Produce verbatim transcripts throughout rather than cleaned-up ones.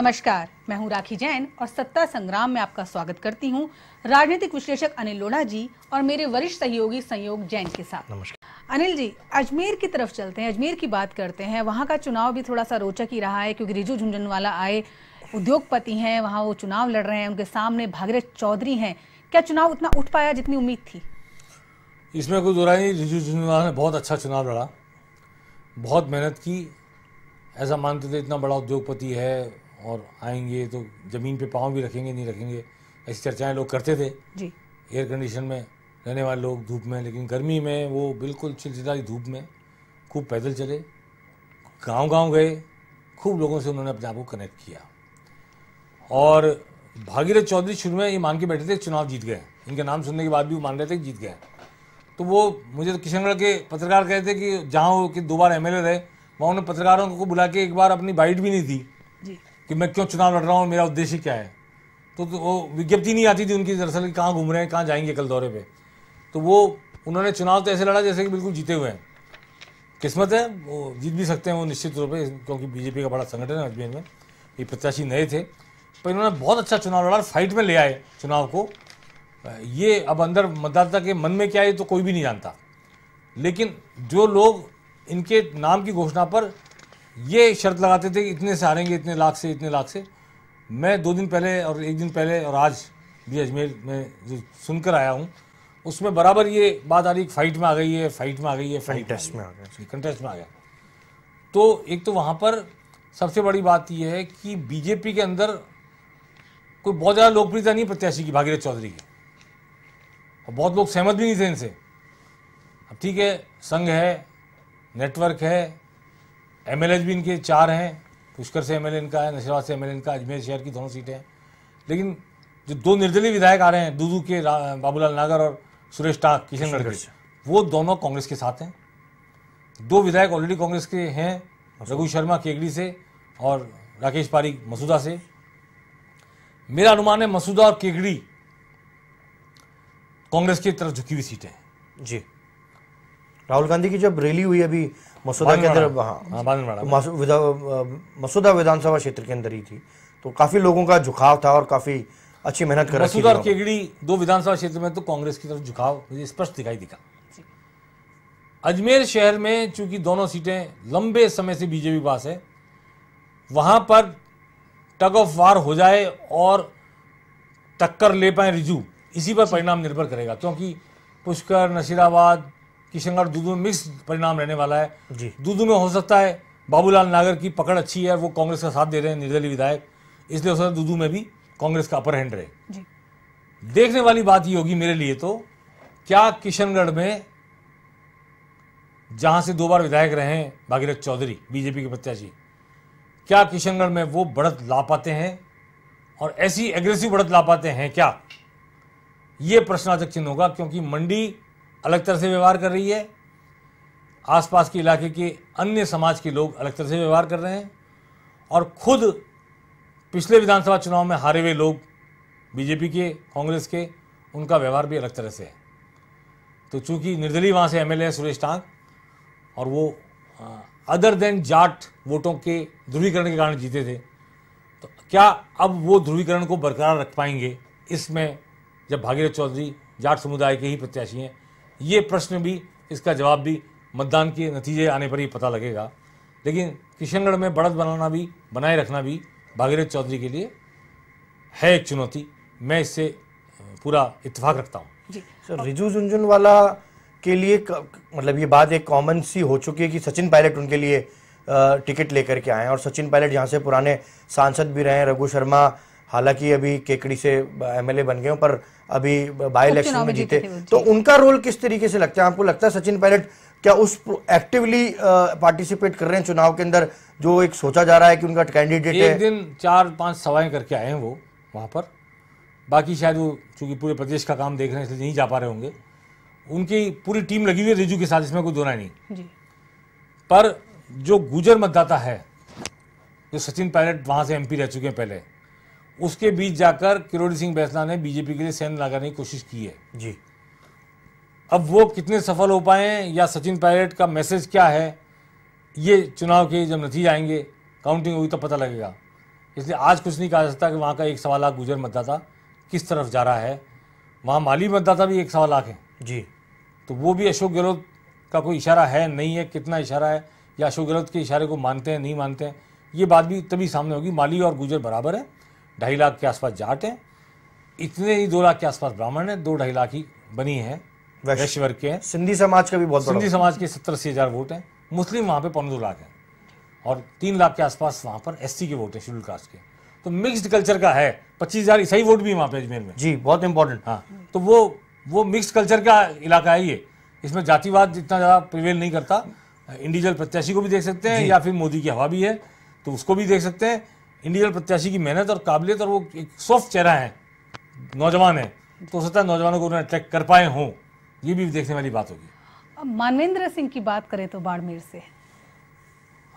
नमस्कार, मैं हूं राखी जैन और सत्ता संग्राम में आपका स्वागत करती हूं राजनीतिक विश्लेषक अनिल लोढ़ा जी और मेरे वरिष्ठ सहयोगी संयोग जैन के साथ। नमस्कार अनिल जी, अजमेर की तरफ चलते हैं, अजमेर की बात करते हैं। वहां का चुनाव भी थोड़ा सा रोचक ही रहा है क्योंकि रिजु झुंझुनवाला आए, उद्योगपति हैं, वहाँ वो चुनाव लड़ रहे हैं, उनके सामने भागीरथ चौधरी हैं। क्या चुनाव उतना उठ पाया जितनी उम्मीद थी? इसमें कोई दुराई नहीं, रिजु झुंझुनवाला ने बहुत अच्छा चुनाव लड़ा, बहुत मेहनत की। ऐसा मानते थे इतना बड़ा उद्योगपति है और आएंगे तो ज़मीन पे पाँव भी रखेंगे नहीं रखेंगे, ऐसी चर्चाएं लोग करते थे जी। एयर कंडीशन में रहने वाले लोग धूप में, लेकिन गर्मी में वो बिल्कुल चिलचिलाई धूप में खूब पैदल चले, गांव-गांव गए, खूब लोगों से उन्होंने अपने आप को कनेक्ट किया। और भागीरथ चौधरी शुरू में ये मान के बैठे थे चुनाव जीत गए, इनका नाम सुनने के बाद भी वो मान रहे थे कि जीत गए। तो वो मुझे तो किशनगढ़ के पत्रकार कहे थे कि जहाँ वो कि दो बार एम एल ए रहे वहाँ उन्होंने पत्रकारों को बुला के एक बार अपनी बाइट भी नहीं दी कि मैं क्यों चुनाव लड़ रहा हूँ, मेरा उद्देश्य क्या है। तो, तो वो विज्ञप्ति नहीं आती थी उनकी दरअसल कि कहाँ घूम रहे हैं, कहाँ जाएंगे कल दौरे पे। तो वो उन्होंने चुनाव तो ऐसे लड़ा जैसे कि बिल्कुल जीते हुए हैं। किस्मत है, वो जीत भी सकते हैं वो निश्चित तौर पे, क्योंकि बीजेपी का बड़ा संगठन है अजमेर में। ये प्रत्याशी नए थे पर इन्होंने बहुत अच्छा चुनाव लड़ा, फाइट में ले आए चुनाव को। ये अब अंदर मतदाता के मन में क्या है तो कोई भी नहीं जानता, लेकिन जो लोग इनके नाम की घोषणा पर ये शर्त लगाते थे कि इतने से हारेंगे, इतने लाख से, इतने लाख से। मैं दो दिन पहले और एक दिन पहले और आज भी अजमेर में जो सुनकर आया हूँ उसमें बराबर ये बात आ रही है, फाइट में आ गई है, फाइट में आ गई है, कंटेस्ट में आ गया, कंटेस्ट में आ गया। तो एक तो वहाँ पर सबसे बड़ी बात यह है कि बीजेपी के अंदर कोई बहुत ज़्यादा लोकप्रियता नहीं प्रत्याशी की, भागीरथ चौधरी की, और बहुत लोग सहमत भी नहीं थे इनसे। अब ठीक है, संघ है, नेटवर्क है, एमएलए भी इनके चार हैं, पुष्कर से एमएलए इनका है, नशराबाद से एमएलए इनका, अजमेर शहर की दोनों सीटें हैं। लेकिन जो दो निर्दलीय विधायक आ रहे हैं दूदू के, बाबूलाल नगर और सुरेश टांग किशनगढ़ के, वो दोनों कांग्रेस के साथ हैं। दो विधायक ऑलरेडी कांग्रेस के हैं, रघु शर्मा केगड़ी से और राकेश पारी मसूदा से। मेरा अनुमान है मसूदा और केगड़ी कांग्रेस की तरफ झुकी हुई सीटें हैं जी। राहुल गांधी की जब रैली हुई अभी मसूदा के अंदर, हाँ मसूदा विधानसभा क्षेत्र के अंदर ही थी, तो काफी लोगों का झुकाव था और काफी अच्छी मेहनत कर रहे थे। मसूदा और केगड़ी दो विधानसभा क्षेत्र में तो कांग्रेस की तरफ झुकाव मुझे स्पष्ट दिखाई दिखा। अजमेर शहर में चूंकि दोनों सीटें लंबे समय से बीजेपी पास है, वहां पर टग ऑफ वार हो जाए और टक्कर ले पाए रिजू, इसी पर परिणाम निर्भर करेगा, क्योंकि पुष्कर, नसीराबाद, किशनगढ़, दूदू में मिक्स परिणाम रहने वाला है जी। दूदू में हो सकता है बाबूलाल नागर की पकड़ अच्छी है, वो कांग्रेस का साथ दे रहे हैं निर्दलीय विधायक, इसलिए हो सकता है दूदू में भी कांग्रेस का अपर हैंड रहे जी। देखने वाली बात ये होगी मेरे लिए तो, क्या किशनगढ़ में जहाँ से दो बार विधायक रहे हैं भागीरथ चौधरी बीजेपी के प्रत्याशी, क्या किशनगढ़ में वो बढ़त ला पाते हैं और ऐसी एग्रेसिव बढ़त ला पाते हैं क्या, ये प्रश्नार्थक चिन्ह होगा। क्योंकि मंडी अलग तरह से व्यवहार कर रही है, आसपास के इलाके के अन्य समाज के लोग अलग तरह से व्यवहार कर रहे हैं, और खुद पिछले विधानसभा चुनाव में हारे हुए लोग बीजेपी के, कांग्रेस के, उनका व्यवहार भी अलग तरह से है। तो चूंकि निर्दलीय वहाँ से एमएलए है सुरेश टांग, और वो अदर देन जाट वोटों के ध्रुवीकरण के कारण जीते थे, तो क्या अब वो ध्रुवीकरण को बरकरार रख पाएंगे इसमें, जब भागीरथ चौधरी जाट समुदाय के ही प्रत्याशी हैं? ये प्रश्न भी, इसका जवाब भी मतदान के नतीजे आने पर ही पता लगेगा। लेकिन किशनगढ़ में बढ़त बनाना भी, बनाए रखना भी भागीरथ चौधरी के लिए है एक चुनौती, मैं इससे पूरा इत्तेफाक रखता हूँ। सर, रिजु झुंझुनवाला के लिए मतलब ये बात एक कॉमन सी हो चुकी है कि सचिन पायलट उनके लिए टिकट लेकर के आए हैं, और सचिन पायलट यहाँ से पुराने सांसद भी रहे हैं। रघु शर्मा हालांकि अभी केकड़ी से एमएलए बन गए पर अभी बाई इलेक्शन में जीते, तो उनका रोल किस तरीके से लगता है आपको? लगता है सचिन पायलट क्या उस एक्टिवली पार्टिसिपेट कर रहे हैं चुनाव के अंदर, जो एक सोचा जा रहा है कि उनका कैंडिडेट है? एक दिन चार पांच सभाएं करके आए हैं वो वहाँ पर, बाकी शायद वो चूंकि पूरे प्रदेश का काम देख रहे हैं इसलिए नहीं जा पा रहे होंगे। उनकी पूरी टीम लगी हुई है रिजू के साथ, इसमें कोई दोना नहीं, पर जो गुजर मतदाता है, जो सचिन पायलट वहाँ से एमपी रह चुके हैं पहले, उसके बीच जाकर किरोड़ी सिंह बैसला ने बीजेपी के लिए सेंध लगाने की कोशिश की है जी। अब वो कितने सफल हो पाए हैं या सचिन पायलट का मैसेज क्या है, ये चुनाव के जब नतीजे आएंगे, काउंटिंग होगी तब पता लगेगा। इसलिए आज कुछ नहीं कहा जा सकता कि वहाँ का एक सवा लाख गुजर मतदाता किस तरफ जा रहा है। वहाँ माली मतदाता भी एक सवा लाख है जी, तो वो भी अशोक गहलोत का कोई इशारा है नहीं है, कितना इशारा है या अशोक गहलोत के इशारे को मानते हैं नहीं मानते हैं, ये बात भी तभी सामने होगी। माली और गुजर बराबर है, ढाई लाख के आसपास जाट हैं, इतने ही दो लाख के आसपास ब्राह्मण हैं, दो ढाई लाख ही बनी है वैश्य वर्ग के हैं। सिंधी समाज का भी बहुत, सिंधी समाज के सत्तर अस्सी हज़ार वोट हैं, मुस्लिम वहाँ पे पौने दो लाख हैं और तीन लाख के आसपास वहाँ पर एस सी के वोट हैं, शेड्यूल कास्ट के। तो मिक्स्ड कल्चर का है, पच्चीस हज़ार ईसाई वोट भी है वहाँ पे अजमेर में जी, बहुत इंपॉर्टेंट। हाँ, तो वो वो मिक्स्ड कल्चर का इलाका है ये, इसमें जातिवाद इतना ज़्यादा प्रिवेल नहीं करता। इंडिविजुअल प्रत्याशी को भी देख सकते हैं या फिर मोदी की हवा भी है तो उसको भी देख सकते हैं। इंडिविजुअल प्रत्याशी की मेहनत और काबिलियत और वो एक सॉफ्ट चेहरा है, नौजवान है, तो हो सकता है नौजवानों को उन्हें अट्रैक्ट कर पाए हों, ये भी देखने वाली बात होगी। अब मानवेंद्र सिंह की बात करें तो बाड़मेर से,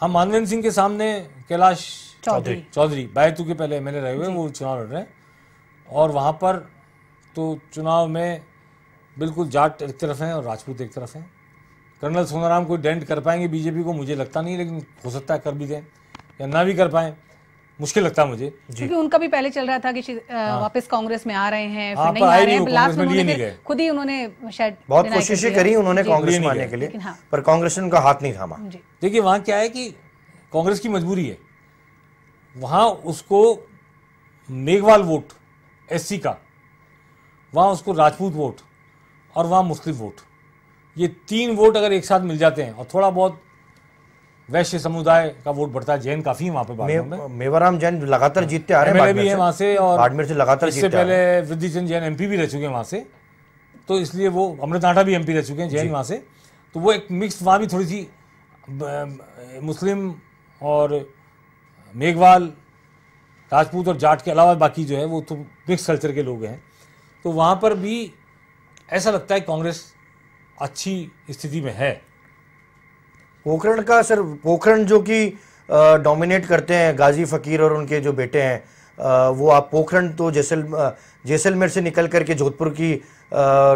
हाँ, मानवेंद्र सिंह के सामने कैलाश चौधरी चौधरी बायतू के पहले एम एल ए रहे हुए वो चुनाव लड़ रहे हैं और वहाँ पर तो चुनाव में बिल्कुल जाट एक तरफ हैं और राजपूत एक तरफ हैं। कर्नल सोनाराम कोई डेंट कर पाएंगे बीजेपी को, मुझे लगता नहीं, लेकिन हो सकता है कर भी दें या ना भी कर पाएं, मुश्किल लगता है मुझे, क्योंकि उनका भी पहले चल रहा था कि हाँ। वापस कांग्रेस में आ रहे हैं, फिर हाँ, नहीं आ रहे हैं, लास्ट में खुद ही उन्होंने शायद बहुत कोशिशें करी उन्होंने कांग्रेस में आने के लिए, पर कांग्रेस ने उनका हाथ नहीं थामा। देखिए वहाँ क्या है कि कांग्रेस की मजबूरी है, वहाँ उसको मेघवाल वोट एससी का, वहाँ उसको राजपूत वोट और वहाँ मुस्लिम वोट, ये तीन वोट अगर एक साथ मिल जाते हैं और थोड़ा बहुत वैश्य समुदाय का वोट बढ़ता है, जैन काफी वहाँ पे बाड़मेर में, मेवाराम जैन लगातार जीतते आ रहे हैं, भी है वहाँ से और बाड़मेर से लगातार जीतते हैं। इससे पहले वृद्धि चंद जैन एमपी भी रह चुके हैं वहाँ से, तो इसलिए वो अमृत नाटा भी एमपी रह चुके हैं जैन वहाँ से, तो वो एक मिक्स वहाँ भी थोड़ी सी मुस्लिम और मेघवाल राजपूत और जाट के अलावा बाकी जो है वो तो मिक्स कल्चर के लोग हैं, तो वहाँ पर भी ऐसा लगता है कांग्रेस अच्छी स्थिति में है। पोखरण का सर, पोखरण जो कि डोमिनेट करते हैं गाजी फकीर और उनके जो बेटे हैं, आ, वो आप पोखरण तो जैसल जैसलमेर से निकल करके जोधपुर की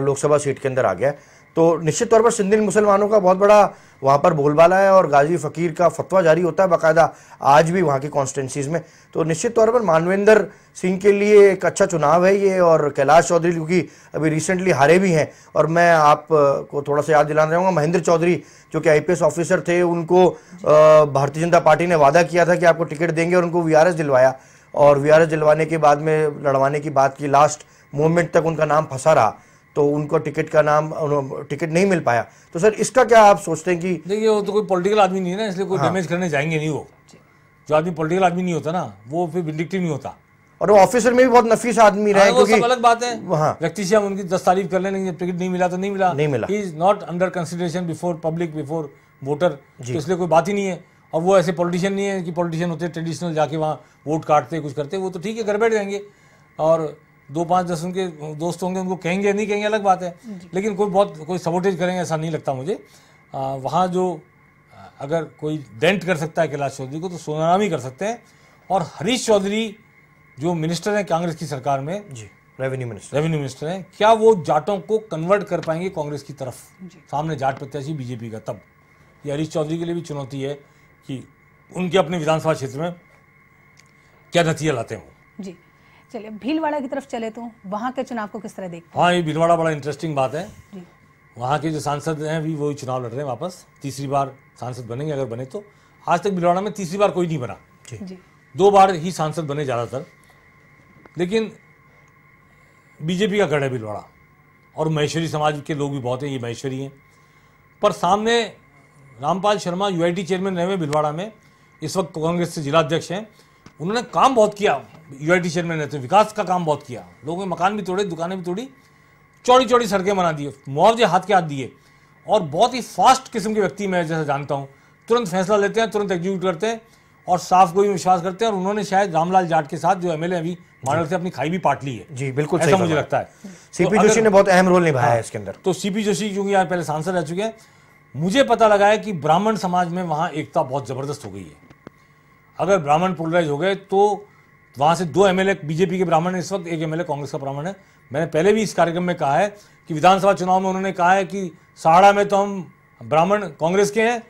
लोकसभा सीट के अंदर आ गया, तो निश्चित तौर पर सिंधी मुसलमानों का बहुत बड़ा वहाँ पर बोलबाला है और गाजी फकीर का फतवा जारी होता है बाकायदा आज भी वहाँ की कॉन्स्टिटेंसीज में, तो निश्चित तौर पर मानवेंद्र सिंह के लिए एक अच्छा चुनाव है ये। और कैलाश चौधरी क्योंकि अभी रिसेंटली हारे भी हैं, और मैं आप को थोड़ा सा याद दिलाना चाहूँगा महेंद्र चौधरी जो कि आईपीएस ऑफिसर थे, उनको भारतीय जनता पार्टी ने वादा किया था कि आपको टिकट देंगे और उनको वीआरएस दिलवाया, और वीआरएस दिलवाने के बाद में लड़वाने की बात की, लास्ट मोमेंट तक उनका नाम फंसा रहा तो उनको टिकट का नाम टिकट नहीं मिल पाया। तो सर इसका क्या आप सोचते हैं कि देखिए वो तो कोई पॉलिटिकल आदमी नहीं है ना, इसलिए कोई डैमेज करने जाएंगे नहीं, वो जो आदमी पॉलिटिकल आदमी नहीं होता ना वो फिर विंडिक्टिव नहीं होता, और वो ऑफिसर में भी बहुत नफीस आदमी रहे, क्योंकि अलग बात है व्यक्ति से हम उनकी दस तारीफ कर लें, जब टिकट नहीं मिला तो नहीं मिला नहीं मिला ही is not under consideration before public before voter, इसलिए कोई बात ही नहीं है। और वो ऐसे पॉलिटिशियन नहीं है कि पॉलिटिशियन होते ट्रेडिशनल जाके वहाँ वोट काटते कुछ करते, वो तो ठीक है घर बैठ जाएंगे और दो पाँच दस उनके दोस्त होंगे उनको कहेंगे नहीं कहेंगे अलग बात है, लेकिन कोई बहुत कोई सबोटेज करेंगे ऐसा नहीं लगता मुझे। आ, वहाँ जो अगर कोई डेंट कर सकता है कैलाश चौधरी को तो सोनाराम ही कर सकते हैं, और हरीश चौधरी जो मिनिस्टर हैं कांग्रेस की सरकार में जी, रेवेन्यू मिनिस्टर रेवेन्यू मिनिस्टर हैं, क्या वो जाटों को कन्वर्ट कर पाएंगे कांग्रेस की तरफ, सामने जाट प्रत्याशी बीजेपी का, तब ये हरीश चौधरी के लिए भी चुनौती है कि उनके अपने विधानसभा क्षेत्र में क्या नतीजे लाते हैं वो जी। चलिए भीलवाड़ा की तरफ चले तो वहाँ के चुनाव को किस तरह देखते हैं? हाँ, ये भीलवाड़ा बड़ा इंटरेस्टिंग बात है, वहाँ के जो सांसद हैं भी वही चुनाव लड़ रहे हैं, वापस तीसरी बार सांसद बनेंगे अगर बने तो। आज तक भीलवाड़ा में तीसरी बार कोई नहीं बना जी, दो बार ही सांसद बने ज़्यादातर, लेकिन बीजेपी का गढ़ है भीलवाड़ा और महेश्वरी समाज के लोग भी बहुत हैं, ये महेश्वरी हैं। पर सामने Rampal Sharma U I T chairman रहे हुए भीलवाड़ा में, इस वक्त कांग्रेस से जिलाध्यक्ष हैं, उन्होंने काम बहुत किया यू आई टी चेयरमैन ने, तो विकास का काम बहुत किया, लोगों ने मकान भी तोड़े, दुकानें भी तोड़ी, चौड़ी चौड़ी सड़कें बना दी, मुआवजे हाथ के हाथ दिए, और बहुत ही फास्ट किस्म के व्यक्ति मैं जैसा जानता हूँ, तुरंत फैसला लेते हैं, तुरंत एग्जीक्यूट करते हैं और साफ को भी विश्वास करते हैं। और उन्होंने शायद रामलाल जाट के साथ जो एमएलए अभी मानव से अपनी खाई भी पाट ली है जी, बिल्कुल ऐसा मुझे लगता है। सीपी जोशी ने बहुत अहम रोल निभाया है इसके अंदर, तो सीपी जोशी क्योंकि यहाँ पहले सांसद रह चुके हैं, मुझे पता लगा है कि ब्राह्मण समाज में वहाँ एकता बहुत ज़बरदस्त हो गई है। अगर ब्राह्मण पोलराइज हो गए तो वहाँ से दो एमएलए बीजेपी के ब्राह्मण है इस वक्त, एक एमएलए कांग्रेस का ब्राह्मण है। मैंने पहले भी इस कार्यक्रम में कहा है कि विधानसभा चुनाव में उन्होंने कहा है कि सहाड़ा में तो हम ब्राह्मण कांग्रेस के हैं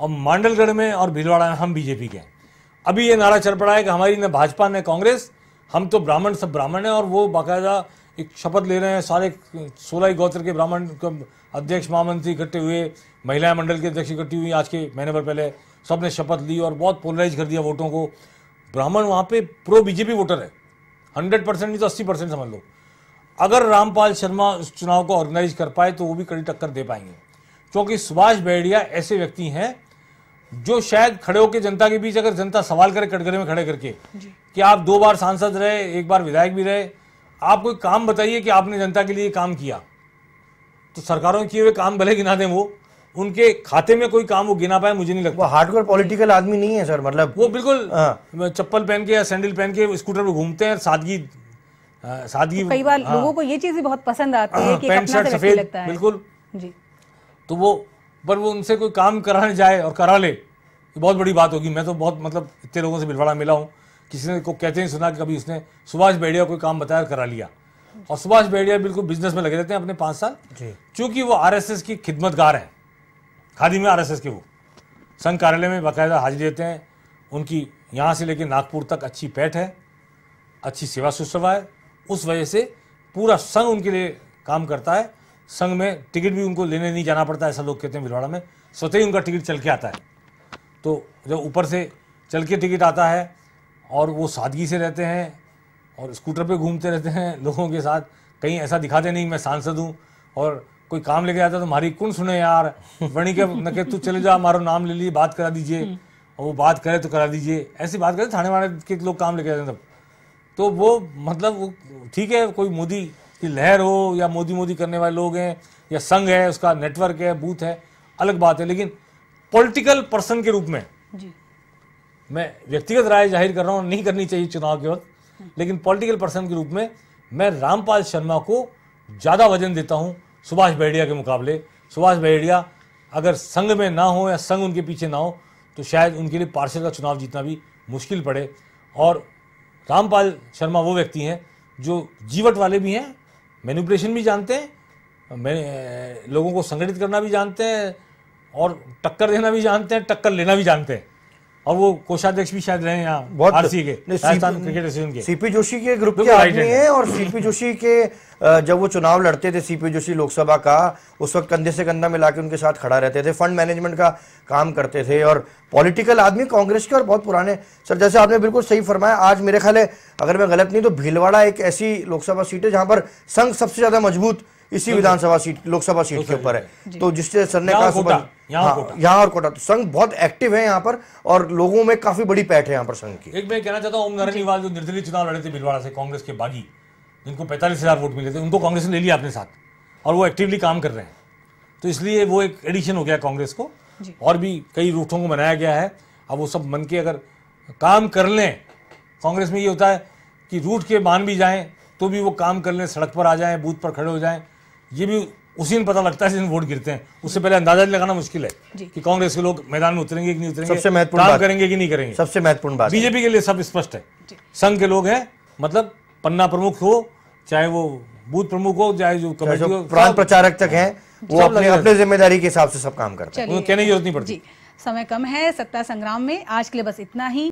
और मांडलगढ़ में और भीलवाड़ा में हम बीजेपी के हैं। अभी ये नारा चल पड़ा है कि हमारी न भाजपा न कांग्रेस, हम तो ब्राह्मण सब ब्राह्मण हैं। और वो बाकायदा एक शपथ ले रहे हैं, सारे सोलह गोत्र के ब्राह्मण अध्यक्ष महामंत्री इकट्ठे हुए, महिलाएं मंडल के अध्यक्ष इकट्ठी हुई आज के महीने भर पहले, सब ने शपथ ली और बहुत पोलराइज कर दिया वोटों को। ब्राह्मण वहाँ पे प्रो बीजेपी वोटर है, हंड्रेड परसेंट नहीं तो अस्सी परसेंट समझ लो। अगर रामपाल शर्मा उस चुनाव को ऑर्गेनाइज कर पाए तो वो भी कड़ी टक्कर दे पाएंगे, क्योंकि सुभाष बहेड़िया ऐसे व्यक्ति हैं जो शायद खड़े होकर जनता के बीच, अगर जनता सवाल करे कटघरे में खड़े करके कि आप दो बार सांसद रहे, एक बार विधायक भी रहे, आप कोई काम बताइए कि आपने जनता के लिए काम किया, तो सरकारों के किए हुए काम भले गिना दें, वो उनके खाते में कोई काम वो गिना पाए मुझे नहीं लगता। वो हार्डकोर पॉलिटिकल आदमी नहीं है सर, मतलब वो बिल्कुल चप्पल पहन के या सैंडल पहन के स्कूटर पर घूमते हैं, सादगी सादगी तो कई बार हाँ, लोगों को ये चीज भी बहुत पसंद आती है कि पैंट शर्ट सफेद लगता है बिल्कुल जी। तो वो पर वो उनसे कोई काम कराने जाए और करा ले तो बहुत बड़ी बात होगी। मैं तो बहुत मतलब इतने लोगों से भीलवाड़ा मिला हूँ, किसी ने को कहते ही सुना कि कभी उसने सुभाष बहेड़िया कोई काम बताया करा लिया। और सुभाष बहेड़िया बिल्कुल बिजनेस में लगे रहते हैं अपने पाँच साल, चूँकि वो आरएसएस की खिदमतगार हैं, खादी में आरएसएस के वो संघ कार्यालय में बाकायदा हाजिरी देते हैं। उनकी यहाँ से लेकर नागपुर तक अच्छी पैठ है, अच्छी सेवा सुश्रवा है, उस वजह से पूरा संघ उनके लिए काम करता है। संघ में टिकट भी उनको लेने नहीं जाना पड़ता, ऐसा लोग कहते हैं। भीलवाड़ा में स्वतः ही उनका टिकट चल के आता है, तो जब ऊपर से चल के टिकट आता है और वो सादगी से रहते हैं और स्कूटर पे घूमते रहते हैं लोगों के साथ, कहीं ऐसा दिखाते नहीं मैं सांसद हूँ। और कोई काम लेके आता तो हमारी कौन सुने यार, वणी के न के तू चले जा, हमारा नाम ले लीजिए, बात करा दीजिए, और वो बात करे तो करा दीजिए, ऐसी बात करे। थाने वाले के लोग काम लेके जाते हैं तब तो वो मतलब वो ठीक है, कोई मोदी की लहर हो या मोदी मोदी करने वाले लोग हैं या संघ है, उसका नेटवर्क है, बूथ है, अलग बात है। लेकिन पॉलिटिकल पर्सन के रूप में जी, मैं व्यक्तिगत राय जाहिर कर रहा हूँ, नहीं करनी चाहिए चुनाव के वक्त, लेकिन पॉलिटिकल पर्सन के रूप में मैं रामपाल शर्मा को ज़्यादा वजन देता हूँ सुभाष बहेड़िया के मुकाबले। सुभाष बहेड़िया अगर संघ में ना हो या संघ उनके पीछे ना हो तो शायद उनके लिए पार्षद का चुनाव जीतना भी मुश्किल पड़े। और रामपाल शर्मा वो व्यक्ति हैं जो जीवट वाले भी हैं, मैनिपुलेशन भी जानते हैं, मैं लोगों को संगठित करना भी जानते हैं और टक्कर देना भी जानते हैं, टक्कर लेना भी जानते हैं। और वो कोषाध्यक्ष भी शायद रहे हैं आरसी के, राजस्थान क्रिकेट एसोसिएशन के। सीपी जोशी के ग्रुप के आदमी हैं और सीपी जोशी के जब वो चुनाव लड़ते थे, सीपी जोशी लोकसभा का, उस वक्त कंधे से कंधा मिला के उनके साथ खड़ा रहते थे, फंड मैनेजमेंट का काम करते थे और पॉलिटिकल आदमी कांग्रेस के और बहुत पुराने। सर जैसे आपने बिल्कुल सही फरमाया, आज मेरे ख्याल है अगर मैं गलत नहीं तो भीलवाड़ा एक ऐसी लोकसभा सीट है जहाँ पर संघ सबसे ज्यादा मजबूत इसी विधानसभा सीट लोकसभा सीट के ऊपर है। तो जिससे सर ने कहा यहाँ और कोटा, तो संघ बहुत एक्टिव है यहाँ पर और लोगों में काफी बड़ी पैठ है यहाँ पर संघ की। एक मैं कहना चाहता हूँ, ओम नारंग जो निर्दलीय चुनाव लड़े थे भीलवाड़ा से, कांग्रेस के बागी, जिनको पैंतालीस हजार वोट मिले थे, उनको कांग्रेस ने ले लिया अपने साथ और वो एक्टिवली काम कर रहे हैं, तो इसलिए वो एक एडिशन हो गया कांग्रेस को। और भी कई रूठों को बनाया गया है, अब वो सब मन के अगर काम कर लें। कांग्रेस में ये होता है कि रूठ के मान भी जाएँ तो भी वो काम कर लें, सड़क पर आ जाएँ, बूथ पर खड़े हो जाएँ, ये भी उसी दिन पता लगता है जिस दिन वोट गिरते हैं। उससे पहले अंदाजा लगाना मुश्किल है कि कांग्रेस के लोग मैदान में उतरेंगे कि नहीं उतरेंगे, सबसे महत्वपूर्ण बात करेंगे कि नहीं करेंगे। सबसे महत्वपूर्ण बात बीजेपी के लिए सब स्पष्ट है, संघ के लोग हैं, मतलब पन्ना प्रमुख हो, चाहे वो बूथ प्रमुख हो, चाहे जो कमेटी हो, प्रांत प्रचारक तक हैं, वो अपने अपने जिम्मेदारी के हिसाब से सब काम करते हैं, कहने की जरूरत नहीं पड़ती। समय कम है सत्ता संग्राम में, आज के लिए बस इतना ही।